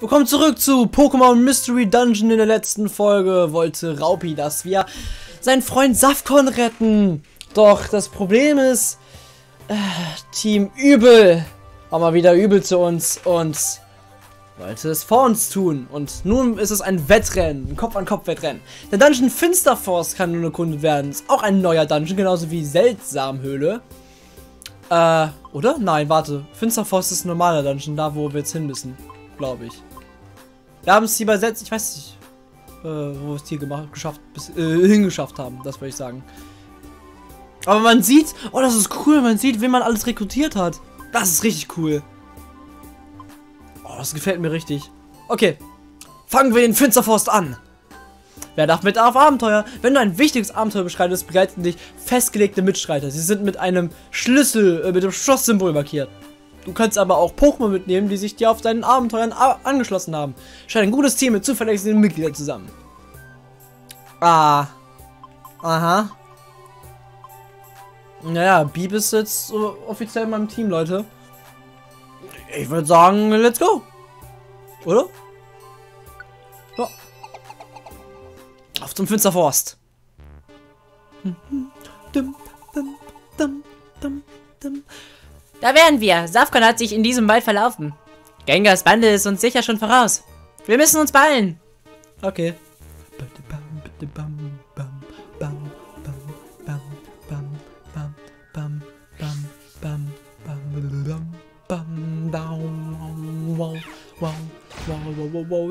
Willkommen zurück zu Pokémon Mystery Dungeon. In der letzten Folge wollte Raupi, dass wir seinen Freund Safcon retten. Doch das Problem ist, Team Übel war mal wieder übel zu uns und wollte es vor uns tun. Und nun ist es ein Wettrennen, ein Kopf-an-Kopf-Wettrennen. Der Dungeon Finsterforst kann nun erkundet werden. Ist auch ein neuer Dungeon, genauso wie Seltsamhöhle. Oder? Nein, warte. Finsterforst ist ein normaler Dungeon, da wo wir jetzt hin müssen, glaube ich. Wir haben es hier bei Setz, ich weiß nicht, wo wir es hier gemacht, geschafft, hingeschafft haben, das würde ich sagen. Aber man sieht, oh, das ist cool, man sieht, wen man alles rekrutiert hat. Das ist richtig cool. Oh, das gefällt mir richtig. Okay, fangen wir den Finsterforst an. Wer darf mit auf Abenteuer? Wenn du ein wichtiges Abenteuer beschreitest, begleiten dich festgelegte Mitstreiter. Sie sind mit einem Schlüssel, mit dem Schlosssymbol markiert. Du kannst aber auch Pokémon mitnehmen, die sich dir auf deinen Abenteuern angeschlossen haben. Scheint ein gutes Team mit zuverlässigen Mitgliedern zusammen. Ah. Aha. Naja, Bieb ist jetzt offiziell in meinem Team, Leute. Ich würde sagen, let's go. Oder? Ja. Auf zum Finsterforst. Da wären wir. Safcon hat sich in diesem Wald verlaufen. Gengars Bande ist uns sicher schon voraus. Wir müssen uns beeilen. Okay.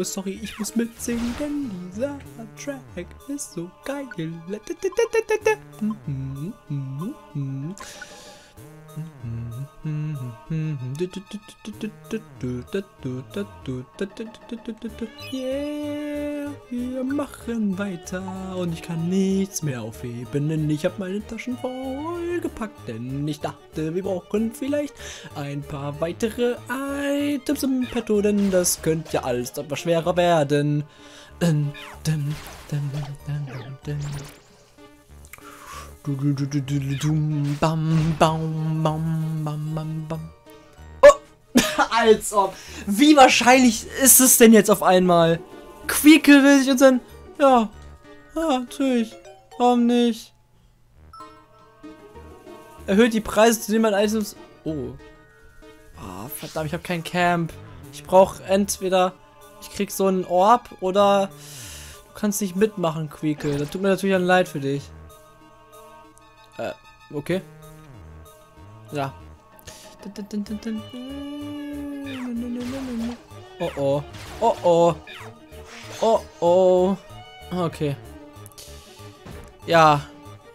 Sorry, ich muss mitsingen, denn dieser Track ist so geil. Yeah, wir machen weiter und ich kann nichts mehr aufheben, denn ich habe meine Taschen voll gepackt, denn ich dachte, wir brauchen vielleicht ein paar weitere Items im Petto, denn das könnte ja alles etwas schwerer werden. Oh, als ob. Wie wahrscheinlich ist es denn jetzt auf einmal? Quiekel will sich unseren... Ja. Ja, natürlich. Warum nicht? Erhöht die Preise, zu denen man Items... Oh. Ah, oh, verdammt, ich habe kein Camp. Ich brauche entweder... Ich krieg so einen Orb oder... Du kannst nicht mitmachen, Quiekel. Das tut mir natürlich ein Leid für dich. Okay. Ja. Oh oh. Oh oh. Oh oh. Okay. Ja.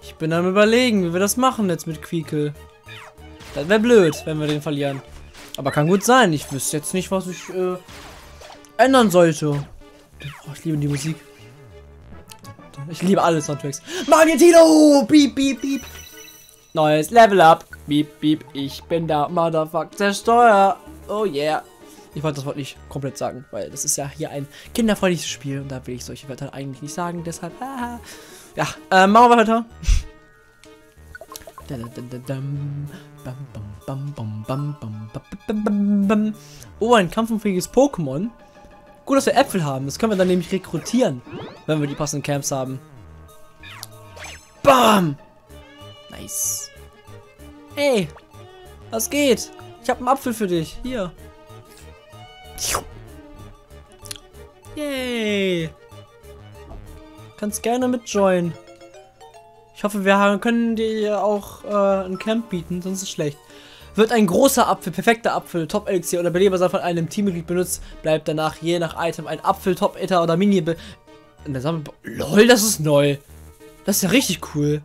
Ich bin am Überlegen, wie wir das machen jetzt mit Quiekel. Das wäre blöd, wenn wir den verlieren. Aber kann gut sein. Ich wüsste jetzt nicht, was ich ändern sollte. Oh, ich liebe die Musik. Ich liebe alle Soundtracks. Magnetino! Bieb, bieb, bieb. Neues Level Up. Bieb, bieb. Ich bin da. Motherfuck. Zersteuer. Oh yeah. Ich wollte das Wort nicht komplett sagen, weil das ist ja hier ein kinderfreundliches Spiel und da will ich solche Wörter eigentlich nicht sagen. Deshalb. Haha. Ja, machen wir weiter. Oh, ein kampfunfähiges Pokémon. Gut, dass wir Äpfel haben. Das können wir dann nämlich rekrutieren, wenn wir die passenden Camps haben. Bam! Nice. Hey, was geht? Ich habe einen Apfel für dich. Hier. Yay. Kannst gerne mitjoinen. Ich hoffe, wir können dir auch ein Camp bieten, sonst ist es schlecht. Wird ein großer Apfel, perfekter Apfel, Top-Elixier oder Belebersaft von einem Teammitglied benutzt, bleibt danach je nach Item ein Apfel, Top-Etter oder Mini-Be... LOL, das ist neu. Das ist ja richtig cool.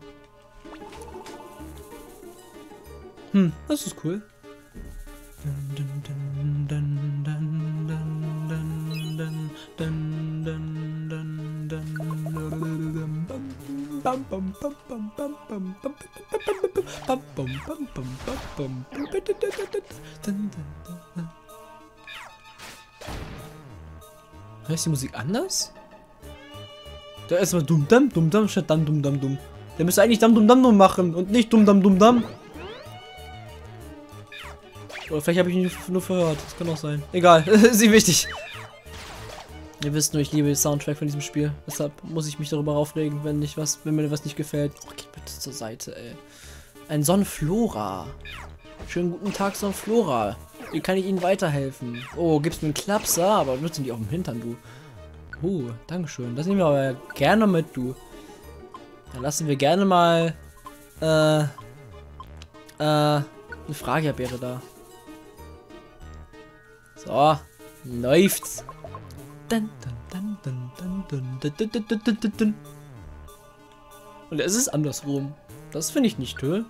Hm, das ist cool. Heißt die Musik anders? Da ist mal dumm-dum-dum-dum statt dum-dum-dum-dum. Der müsste eigentlich dum-dum-dum-dum machen und nicht dum-dum-dum-dum. Oder vielleicht habe ich ihn nur verhört. Das kann auch sein. Egal, ist nicht wichtig. Ihr wisst nur, ich liebe den Soundtrack von diesem Spiel. Deshalb muss ich mich darüber aufregen, wenn mir was nicht gefällt. Oh, geht bitte zur Seite, ey. Ein Sonnenflora. Schönen guten Tag, Sonnenflora. Wie kann ich Ihnen weiterhelfen? Oh, gibst mir einen Klapser, aber nutzen die auf dem Hintern, du. Dankeschön. Das nehmen wir aber gerne mit, du. Dann lassen wir gerne mal eine Fragerbeere da. So, läuft's. Und es ist andersrum. Das finde ich nicht toll.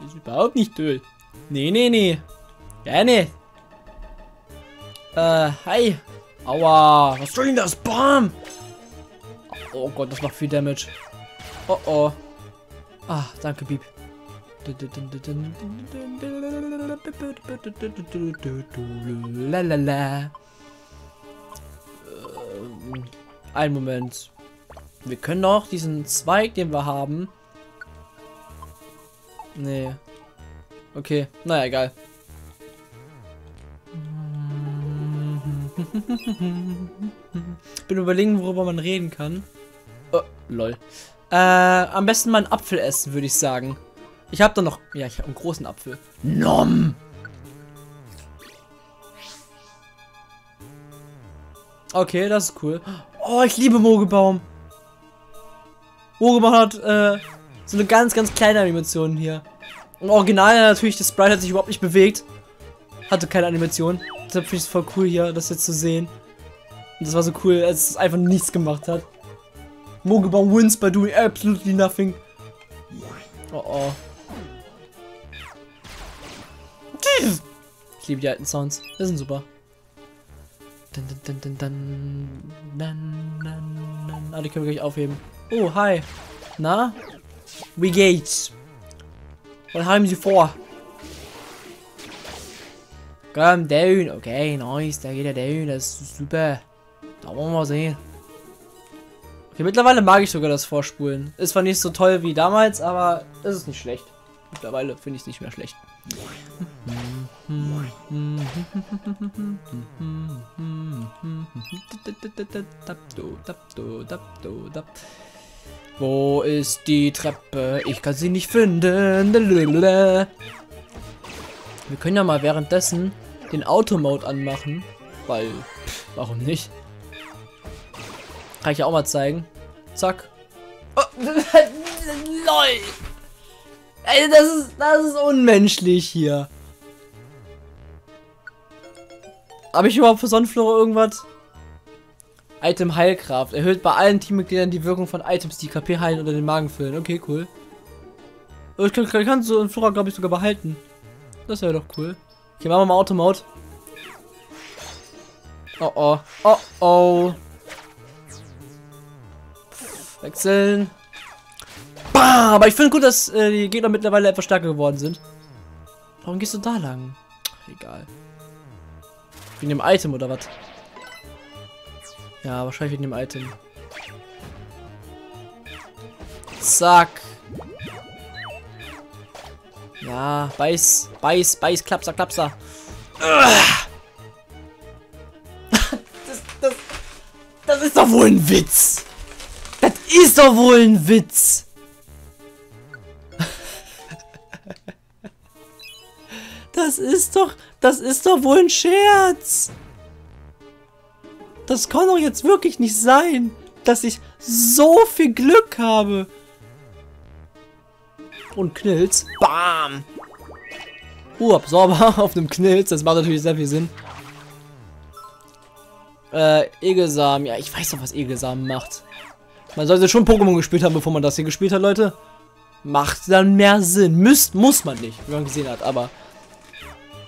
Das ist überhaupt nicht toll. Nee, nee, nee. Gerne. Hi. Aua. Was soll denn das? Bam. Oh Gott, das macht viel Damage. Oh oh. Ah, danke, Bieb. Lalala. Einen Moment. Wir können doch diesen Zweig, den wir haben. Nee. Okay, naja, egal. Bin überlegen, worüber man reden kann. Oh, lol. Am besten mal einen Apfel essen, würde ich sagen. Ich habe da noch... Ja, ich habe einen großen Apfel. Nom! Okay, das ist cool. Oh, ich liebe Mogebaum. Mogebaum hat so eine ganz, ganz kleine Animation hier. Im Original natürlich, das Sprite hat sich überhaupt nicht bewegt. Hatte keine Animation. Deshalb finde ich es voll cool hier, das jetzt zu sehen. Und das war so cool, als es einfach nichts gemacht hat. Mogebaum wins by doing absolutely nothing. Oh oh. Ich liebe die alten Sounds. Die sind super. Ah, die können wir gleich aufheben. Oh, hi. Na? Wie geht's? Was haben Sie vor? Komm, down. Okay, nice. Da geht er down. Das ist super. Da wollen wir sehen. Okay, mittlerweile mag ich sogar das Vorspulen. Ist zwar nicht so toll wie damals, aber es ist nicht schlecht. Mittlerweile finde ich es nicht mehr schlecht. Wo ist die Treppe? Ich kann sie nicht finden. Wir können ja mal währenddessen den Auto-Mode anmachen, weil, warum nicht? Kann ich ja auch mal zeigen. Zack. Oh, lol. Ey, das ist unmenschlich hier. Habe ich überhaupt für Sonnenflora irgendwas? Item Heilkraft. Erhöht bei allen Teammitgliedern die Wirkung von Items, die KP heilen oder den Magen füllen. Okay, cool. Ich kann so einen Flora, glaube ich, sogar behalten. Das wäre doch cool. Okay, machen wir mal Automode. Oh oh. Oh oh. Wechseln. Bah, aber ich finde gut, dass die Gegner mittlerweile etwas stärker geworden sind. Warum gehst du da lang? Ach, egal. Wegen dem Item oder was? Ja, wahrscheinlich wegen dem Item. Zack. Ja, beiß, beiß, beiß, klapser, klapser. Das ist doch wohl ein Witz. Das ist doch wohl ein Witz. Das ist doch wohl ein Scherz. Das kann doch jetzt wirklich nicht sein, dass ich so viel Glück habe. Und Knilz. Bam. Ruheabsorber auf einem Knilz. Das macht natürlich sehr viel Sinn. Egesammer. Ja, ich weiß doch, was Egesammer macht. Man sollte schon Pokémon gespielt haben, bevor man das hier gespielt hat, Leute. Macht dann mehr Sinn. Muss man nicht, wie man gesehen hat, aber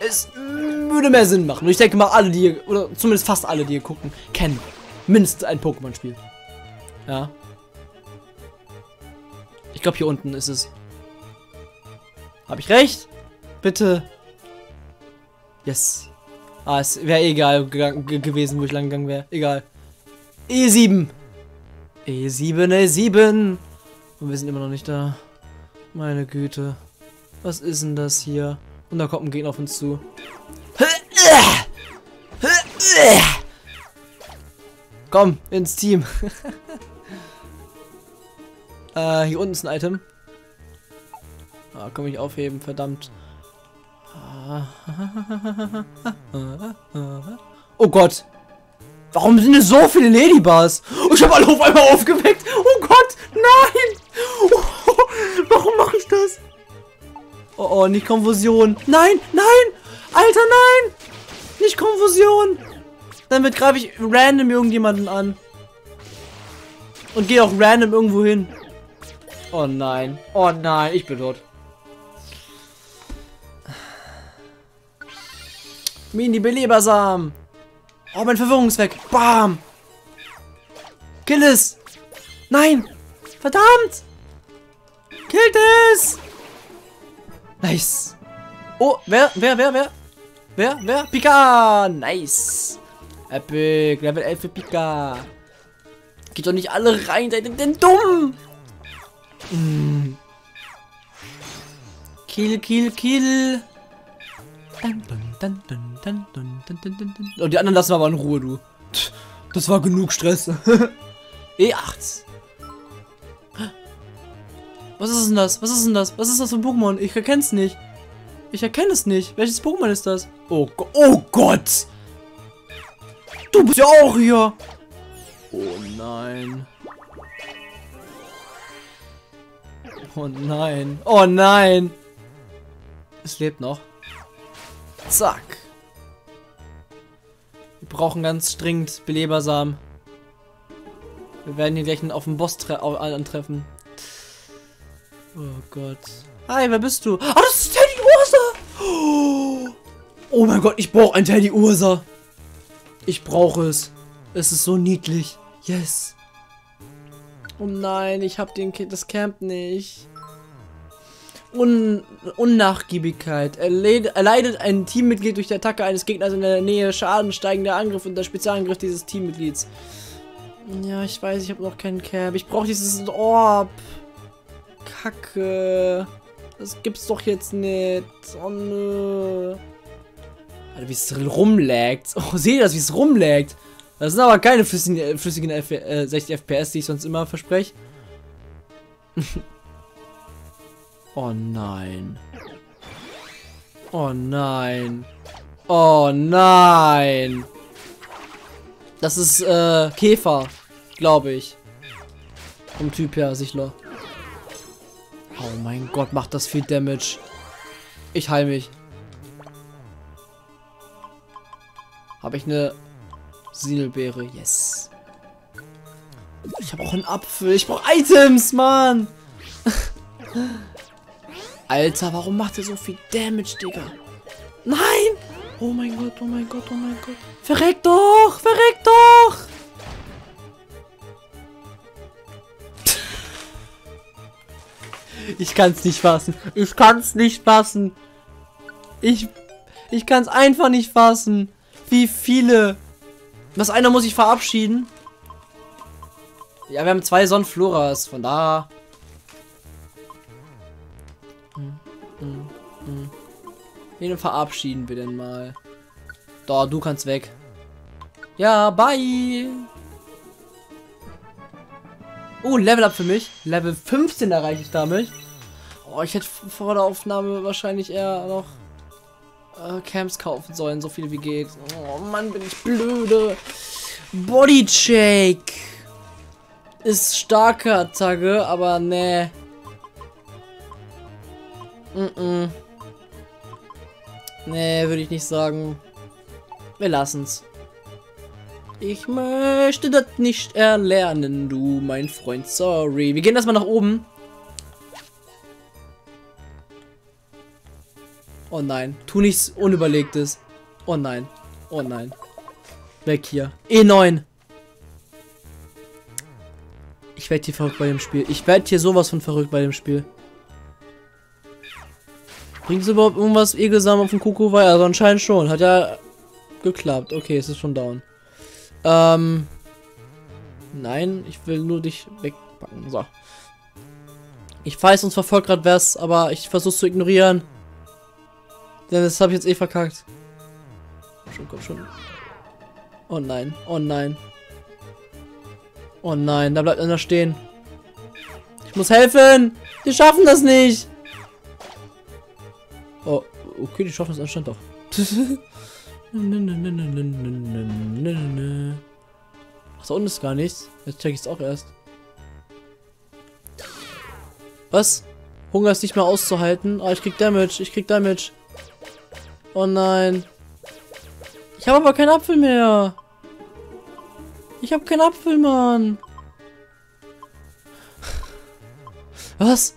es würde mehr Sinn machen. Und ich denke mal, alle, die hier, oder zumindest fast alle, die hier gucken, kennen mindestens ein Pokémon-Spiel. Ja. Ich glaube, hier unten ist es. Habe ich recht? Bitte. Yes. Ah, es wäre egal gewesen, wo ich lang gegangen wäre. Egal. E7. E7, E7. Und wir sind immer noch nicht da. Meine Güte. Was ist denn das hier? Und da kommt ein Gegner auf uns zu. Komm, ins Team. Hier unten ist ein Item. Ah, komm ich aufheben, verdammt. Oh Gott. Warum sind es so viele Ladybars? Oh, ich habe alle auf einmal aufgeweckt. Oh Gott, nein. Oh, warum mache ich das? Oh, oh, nicht Konfusion. Nein, nein. Alter, nein. Nicht Konfusion. Damit greife ich random irgendjemanden an. Und gehe auch random irgendwo hin. Oh nein. Oh nein, ich bin dort. Mini-Belebersamen. Oh, mein Verwirrungsweg. Bam. Kill es. Nein. Verdammt. Killt es. Nice. Oh, wer? Pika. Nice. Epic. Level 11 für Pika. Geht doch nicht alle rein, seid ihr denn dumm? Mm. Kill, kill, kill. Dun, dun, dun, dun, dun, dun, dun, dun, dun. Oh, die anderen lassen wir aber in Ruhe, du. Das war genug Stress. E8. Was ist denn das? Was ist denn das? Was ist das für ein Pokémon? Ich erkenne es nicht. Ich erkenne es nicht. Welches Pokémon ist das? Oh, oh Gott. Du bist ja auch hier. Oh nein. Oh nein. Oh nein. Es lebt noch. Zack. Wir brauchen ganz dringend Belebersamen. Wir werden hier gleich auf den Boss antreffen. Oh Gott. Hi, wer bist du? Ah, das ist Teddy Ursa! Oh mein Gott, ich brauche ein Teddy Ursa. Ich brauche es. Es ist so niedlich. Yes. Oh nein, ich hab das Camp nicht. Unnachgiebigkeit. Erleidet ein Teammitglied durch die Attacke eines Gegners in der Nähe Schaden, steigender Angriff und der Spezialangriff dieses Teammitglieds. Ja, ich weiß, ich habe noch keinen Camp. Ich brauche dieses Orb. Kacke. Das gibt's doch jetzt nicht. Oh nö. Alter, wie es rumlägt. Oh, seht ihr das, wie es rumlägt? Das sind aber keine flüssigen 60 FPS, die ich sonst immer verspreche. Oh nein. Oh nein. Oh nein. Das ist Käfer, glaube ich. Vom Typ her, Sichler. Oh mein Gott, macht das viel Damage. Ich heil mich. Habe ich eine Sidelbeere? Yes. Ich habe auch einen Apfel. Ich brauche Items, Mann. Alter, warum macht er so viel Damage, Digga? Nein! Oh mein Gott, oh mein Gott, oh mein Gott. Verreck doch! Verreck doch! Ich kann's nicht fassen. Ich kann's nicht fassen. Ich kann's einfach nicht fassen. Wie viele. Was, einer muss ich verabschieden? Ja, wir haben 2 Sonnenfloras, von da. Wen verabschieden wir denn mal? Da, du kannst weg. Ja, bye. Oh, Level Up für mich. Level 15 erreiche ich damit. Oh, ich hätte vor der Aufnahme wahrscheinlich eher noch Camps kaufen sollen. So viele wie geht. Oh Mann, bin ich blöde. Body Shake. Ist starke Attacke, aber nee. Nee, würde ich nicht sagen. Wir lassen's. Ich möchte das nicht erlernen, du, mein Freund. Sorry. Wir gehen erstmal nach oben. Oh nein. Tu nichts Unüberlegtes. Oh nein. Oh nein. Weg hier. E9. Ich werde hier verrückt bei dem Spiel. Ich werde hier sowas von verrückt bei dem Spiel. Bringst du überhaupt irgendwas Egesammer auf den Kuckuckweil? Also anscheinend schon. Hat ja geklappt. Okay, es ist schon down. Nein, ich will nur dich wegpacken. So. Ich weiß, uns verfolgt gerade was, aber ich versuch's zu ignorieren. Denn das habe ich jetzt eh verkackt. Schon, komm schon. Oh nein, oh nein. Oh nein, da bleibt einer stehen. Ich muss helfen. Die schaffen das nicht. Oh, okay, die schaffen das anscheinend doch. Ach, da unten ist gar nichts. Jetzt check ich es auch erst. Was? Hunger ist nicht mehr auszuhalten. Ah, ich krieg Damage. Ich krieg Damage. Oh nein. Ich habe aber keinen Apfel mehr. Ich habe keinen Apfel, Mann. Was?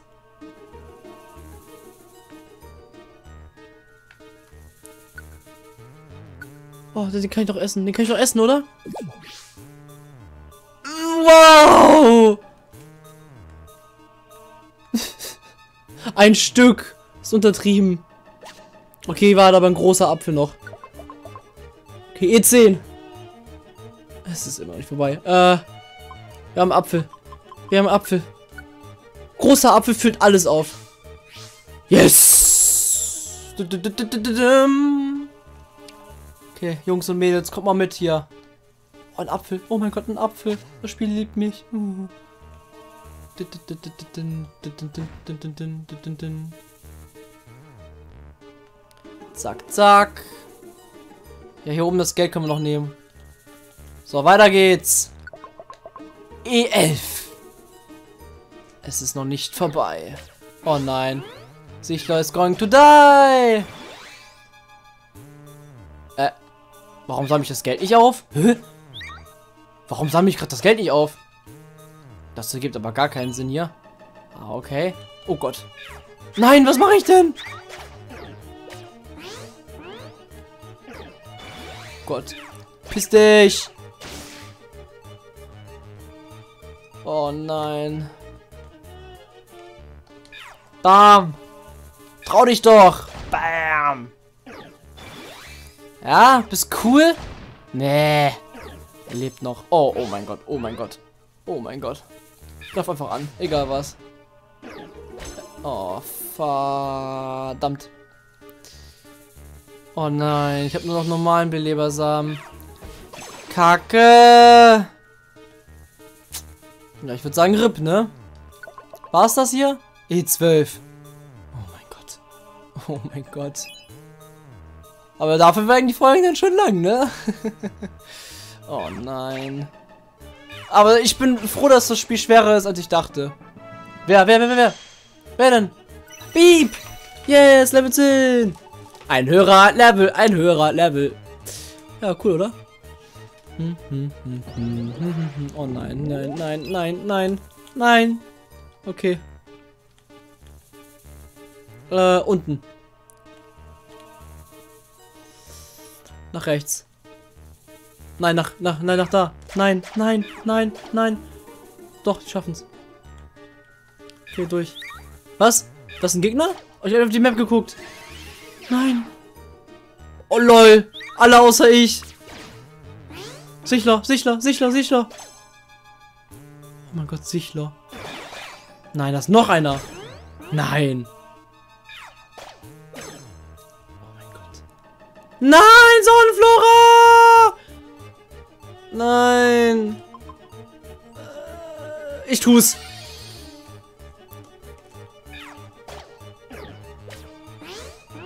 Oh, den kann ich doch essen. Den kann ich doch essen, oder? Wow! Ein Stück! Ist untertrieben. Okay, war da aber ein großer Apfel noch. Okay, E10. Es ist immer nicht vorbei. Wir haben Apfel. Wir haben Apfel. Großer Apfel füllt alles auf. Yes! Okay, Jungs und Mädels, kommt mal mit hier. Oh, ein Apfel. Oh mein Gott, ein Apfel. Das Spiel liebt mich. Zack, zack. Ja, hier oben das Geld können wir noch nehmen. So, weiter geht's. E11. Es ist noch nicht vorbei. Oh nein. Sichler is going to die. Warum sammle ich das Geld nicht auf? Hä? Warum sammle ich gerade das Geld nicht auf? Das ergibt aber gar keinen Sinn hier. Ah, okay. Oh Gott. Nein, was mache ich denn? Gott. Piss dich. Oh nein. Bam. Trau dich doch. Bam. Ja, bist cool? Nee. Er lebt noch. Oh, oh mein Gott. Oh mein Gott. Oh mein Gott. Ich lauf einfach an. Egal was. Oh, verdammt. Oh nein. Ich habe nur noch normalen Belebersamen. Kacke. Ja, ich würde sagen RIP, ne? War's das hier? E12. Oh mein Gott. Oh mein Gott. Aber dafür werden die Folgen dann schon lang, ne? Oh nein. Aber ich bin froh, dass das Spiel schwerer ist, als ich dachte. Wer? Wer denn? Bieb! Yes, Level 10! Ein höherer Level. Ja, cool, oder? Oh nein. Okay. Unten. Nach rechts. Nein, nach da. Nein. Doch, die schaffen's. Okay, durch. Was? Das ist ein Gegner? Oh, ich hab auf die Map geguckt. Nein. Oh lol. Alle außer ich. Sichler. Oh mein Gott, Sichler. Nein, da ist noch einer. Nein. Nein, Sonnenflora! Nein! Ich tu's!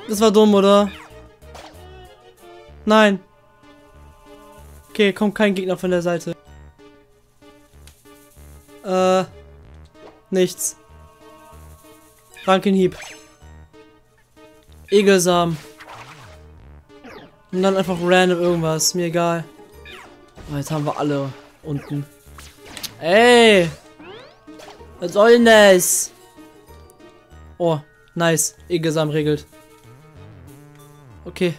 Das war dumm, oder? Nein! Okay, kommt kein Gegner von der Seite. Nichts. Rankenhieb. Egesammer. Und dann einfach random irgendwas, mir egal. Oh, jetzt haben wir alle unten. Ey! Was soll denn das? Oh, nice. Igelsam regelt. Okay.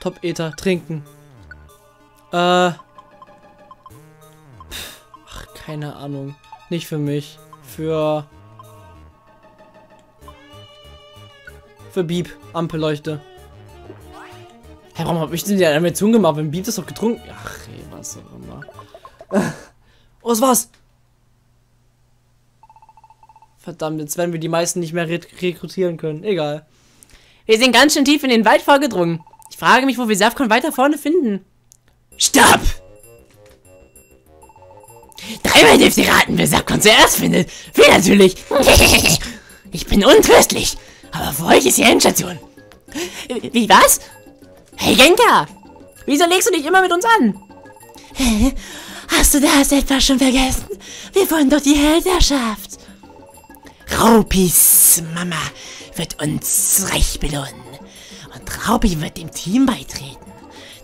Top-Ether, trinken. Ach, keine Ahnung. Nicht für mich. Für Bieb. Ampelleuchte. Hey, warum hab ich denn die Animation gemacht? Wenn Bieb das doch getrunken. Ach, ey, was auch immer. Oh, das war's. Verdammt, jetzt werden wir die meisten nicht mehr rekrutieren können. Egal. Wir sind ganz schön tief in den Wald vorgedrungen. Ich frage mich, wo wir Safcon weiter vorne finden. Stopp! Immer dürft ihr raten, wer Safcon zuerst findet. Wir natürlich. Ich bin untröstlich. Aber für euch ist die Endstation. Wie, was? Hey Gengar, wieso legst du dich immer mit uns an? Hast du das etwa schon vergessen? Wir wollen doch die Helderschaft. Raupis Mama wird uns reich belohnen. Und Raupi wird dem Team beitreten.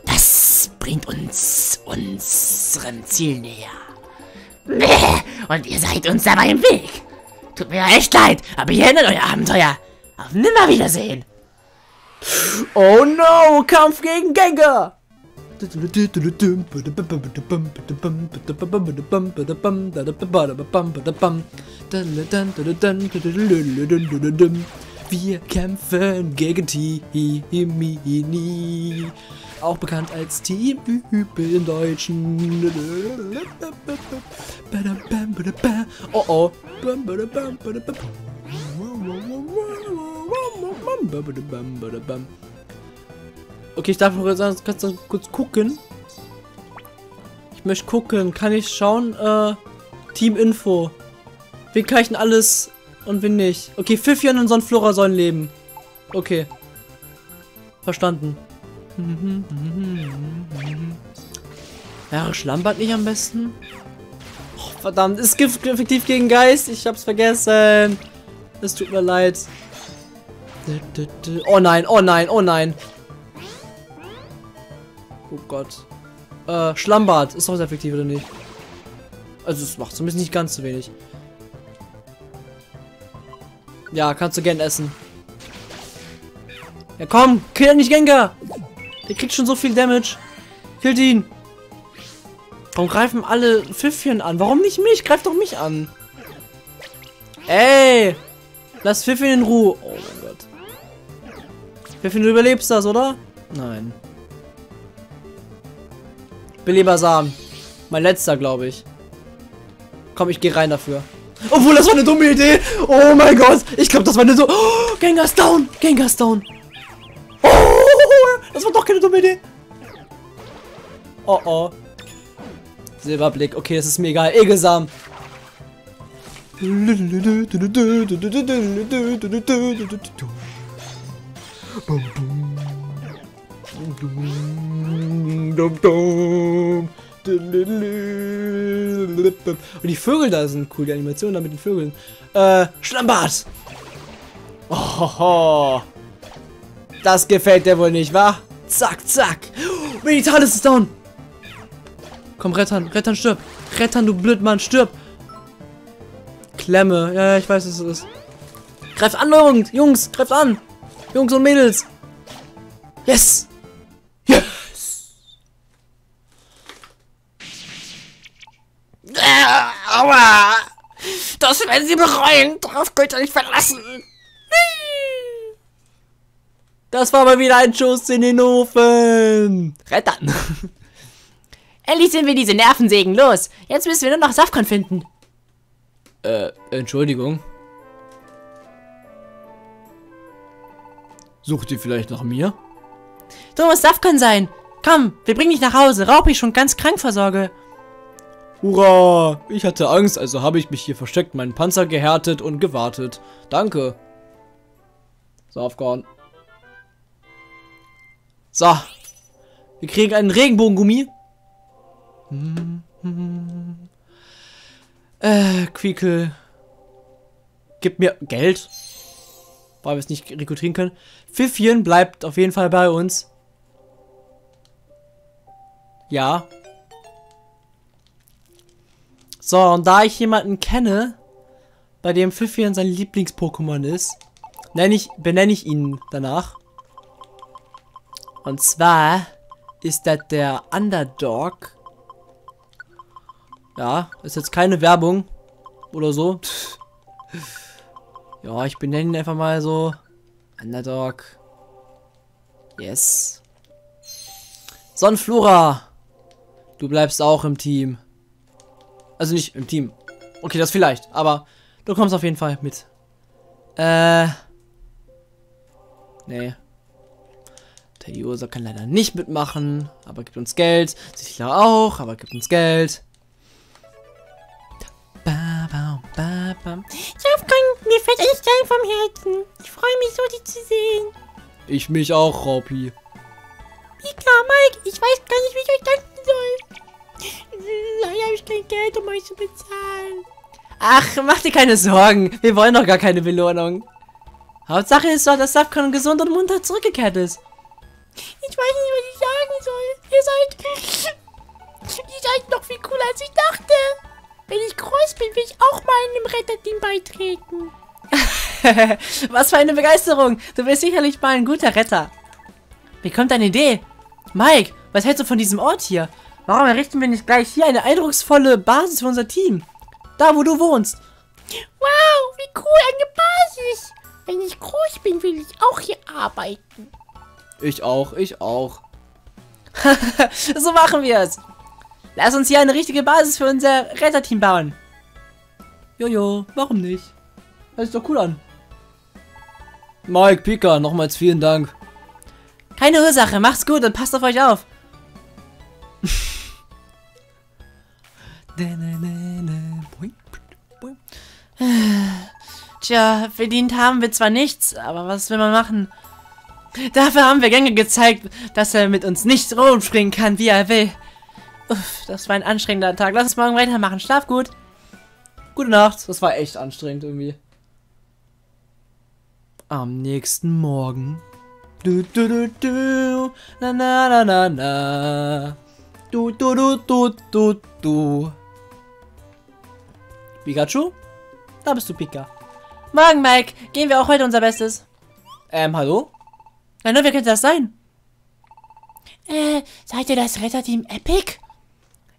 Das bringt uns unserem Ziel näher. Und ihr seid uns dabei im Weg. Tut mir echt leid, aber ihr endet euer Abenteuer. Auf Nimmerwiedersehen. Oh no, Kampf gegen Gengar! Wir kämpfen gegen Team, auch bekannt als Team Übel im Deutschen. Oh oh. Okay, ich darf noch kurz gucken. Ich möchte gucken. Kann ich schauen? Team-Info. Wen kann ich denn alles und wen nicht? Okay, Pfiffchen und Sonnenflora sollen leben. Okay. Verstanden. Ja, schlampert nicht am besten. Oh, verdammt, ist Gift effektiv gegen Geist? Ich hab's vergessen. Es tut mir leid. Oh nein, oh nein, oh nein. Oh Gott. Schlammbad. Ist doch sehr effektiv, oder nicht? Also, es macht zumindest nicht ganz so wenig. Ja, kannst du gern essen. Ja, komm. Kill nicht Gengar. Der kriegt schon so viel Damage. Killt ihn. Warum greifen alle Pfiffchen an? Warum nicht mich? Greift doch mich an. Ey. Lass Pfiffchen in Ruhe. Oh mein Gott. Pfiffchen, du überlebst das, oder? Nein. Belebersamen. Mein letzter, glaube ich. Komm, ich gehe rein dafür. Obwohl, das war eine dumme Idee. Oh mein Gott. Ich glaube, das war eine so. Oh, Gengar ist down. Gengar ist down. Oh, das war doch keine dumme Idee. Oh, oh. Silberblick. Okay, das ist mir egal. Egesammer. Und die Vögel da sind cool, die Animationen da mit den Vögeln. Schlammbart! Ohoho. Das gefällt dir wohl nicht, wa? Zack, zack! Militaris ist down! Komm, rettern, rettern, stirb! Rettern, du Blödmann, stirb! Klemme, ja, ich weiß, was es ist. Greift an, Jungs! Jungs, greift an! Jungs und Mädels! Yes! Aua! Das werden sie bereuen! Darauf könnt ihr nicht verlassen! Das war mal wieder ein Schuss in den Ofen! Rettern! Endlich sind wir diese Nervensägen los! Jetzt müssen wir nur noch Safcon finden! Entschuldigung? Sucht ihr vielleicht nach mir? Du musst Safcon sein! Komm, wir bringen dich nach Hause! Raupi ist schon ganz krank vor Sorge! Hurra! Ich hatte Angst, also habe ich mich hier versteckt, meinen Panzer gehärtet und gewartet. Danke. Safcon. So. Wir kriegen einen Regenbogengummi. Quiekel. Gib mir Geld. Weil wir es nicht rekrutieren können. Pfiffchen bleibt auf jeden Fall bei uns. Ja. So, und da ich jemanden kenne, bei dem Pfiffchen sein Lieblings-Pokémon ist, benenne ich ihn danach. Und zwar ist das der Underdog. Ja, ist jetzt keine Werbung oder so. Ja, ich benenne ihn einfach mal so. Underdog. Yes. Sonnenflora, du bleibst auch im Team. Also nicht im Team. Okay, das vielleicht. Aber du kommst auf jeden Fall mit. Nee. Teddy Ursa kann leider nicht mitmachen. Aber gibt uns Geld. Sichler auch. Aber gibt uns Geld. mit echt geil vom Herzen. Ich freue mich so, dich zu sehen. Ich mich auch, Raupi. Pika, Mike, ich weiß gar nicht, wie ich euch danken soll. Leider habe ich kein Geld, um euch zu bezahlen. Ach, mach dir keine Sorgen. Wir wollen doch gar keine Belohnung. Hauptsache ist doch, dass Safcon gesund und munter zurückgekehrt ist. Ich weiß nicht, was ich sagen soll. Ihr seid noch viel cooler, als ich dachte. Wenn ich groß bin, will ich auch mal einem Retterteam beitreten. Was für eine Begeisterung. Du bist sicherlich mal ein guter Retter. Wie kommt deine Idee? Mike, was hältst du von diesem Ort hier? Warum errichten wir nicht gleich hier eine eindrucksvolle Basis für unser Team? Da, wo du wohnst. Wow, wie cool, eine Basis. Wenn ich groß bin, will ich auch hier arbeiten. Ich auch. So machen wir es. Lass uns hier eine richtige Basis für unser Retterteam bauen. Jojo, warum nicht? Hört sich doch cool an. Mike, Pika, nochmals vielen Dank. Keine Ursache, macht's gut und passt auf euch auf. Tja, verdient haben wir zwar nichts, aber was will man machen? Dafür haben wir Gengar gezeigt, dass er mit uns nicht rumspringen kann, wie er will. Uff, das war ein anstrengender Tag. Lass uns morgen weitermachen. Schlaf gut. Gute Nacht. Das war echt anstrengend irgendwie. Am nächsten Morgen. Na na na na na. Pikachu? Da bist du, Pika. Morgen, Mike. Gehen wir auch heute unser Bestes. Hallo? Nein, wer könnte das sein? Seid ihr das Retterteam Epic?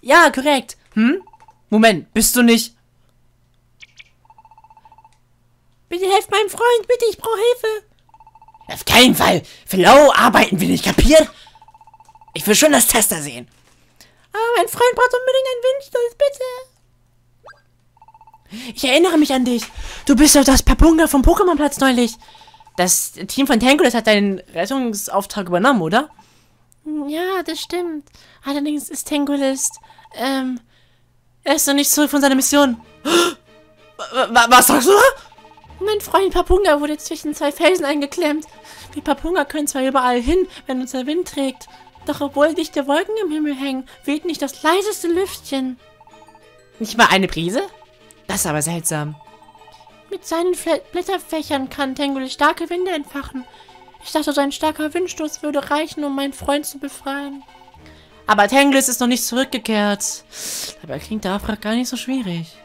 Ja, korrekt. Hm? Moment, bist du nicht? Bitte helft meinem Freund, bitte, ich brauche Hilfe. Auf keinen Fall. Für lau arbeiten wir nicht, kapiert? Ich will schon das Tester sehen. Aber mein Freund braucht unbedingt einen Windstoß, bitte. Ich erinnere mich an dich. Du bist doch das Papunga vom Pokémon-Platz neulich. Das Team von Tangulist hat deinen Rettungsauftrag übernommen, oder? Ja, das stimmt. Allerdings ist Tangulist, er ist noch nicht zurück von seiner Mission. Was sagst du? Mein Freund Papunga wurde zwischen zwei Felsen eingeklemmt. Wir Papunga können zwar überall hin, wenn uns der Wind trägt, doch obwohl dichte Wolken im Himmel hängen, weht nicht das leiseste Lüftchen. Nicht mal eine Brise? Das ist aber seltsam. Mit seinen Blätterfächern kann Tangulist starke Winde entfachen. Ich dachte, sein starker Windstoß würde reichen, um meinen Freund zu befreien. Aber Tangulist ist noch nicht zurückgekehrt. Dabei klingt der Auftrag gar nicht so schwierig.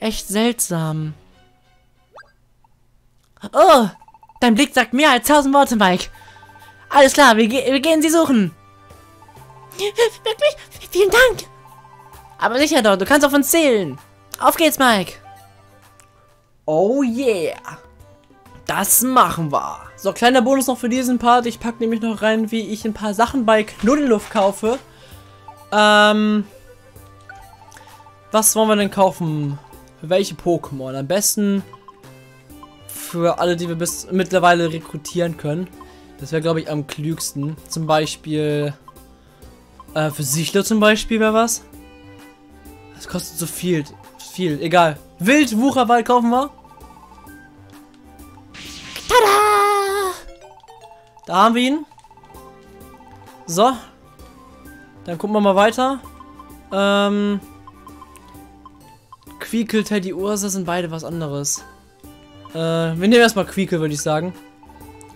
Echt seltsam. Oh, dein Blick sagt mehr als 1000 Worte, Mike. Alles klar, wir gehen sie suchen. Wirklich? Vielen Dank. Aber sicher doch, du kannst auf uns zählen. Auf geht's, Mike. Oh yeah. Das machen wir. So, kleiner Bonus noch für diesen Part. Ich packe nämlich noch rein, wie ich ein paar Sachen bei Knuddelluft kaufe. Was wollen wir denn kaufen? Für welche Pokémon? Am besten für alle, die wir bis mittlerweile rekrutieren können. Das wäre, glaube ich, am klügsten. Zum Beispiel für Sichler zum Beispiel wäre was. Das kostet so viel. Egal. Wild Wucherwald kaufen wir. Tada! Da haben wir ihn. So. Dann gucken wir mal weiter. Quiekel, Teddy Ursa sind beide was anderes. Wir nehmen erstmal Quiekel, würde ich sagen.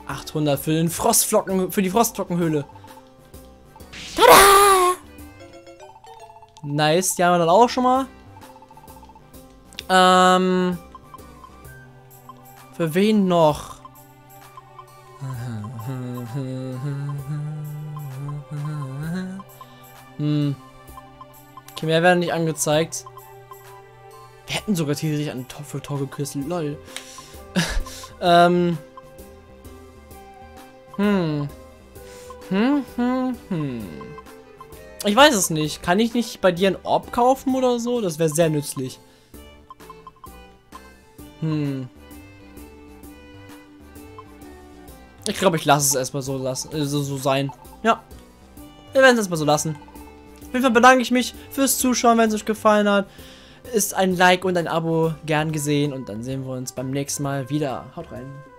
800 für den Frostflockenhöhle. Tada! Nice, die haben wir dann auch schon mal. Für wen noch? Okay, mehr werden nicht angezeigt. Wir hätten sogar theoretisch einen Topf für Torgeküssel, lol. Ich weiß es nicht. Kann ich nicht bei dir ein Orb kaufen oder so? Das wäre sehr nützlich. Ich glaube, ich lasse es erstmal so lassen, so sein. Ja. Wir werden es erstmal so lassen. Auf jeden Fall bedanke ich mich fürs Zuschauen, wenn es euch gefallen hat. ist ein Like und ein Abo gern gesehen und dann sehen wir uns beim nächsten Mal wieder. Haut rein!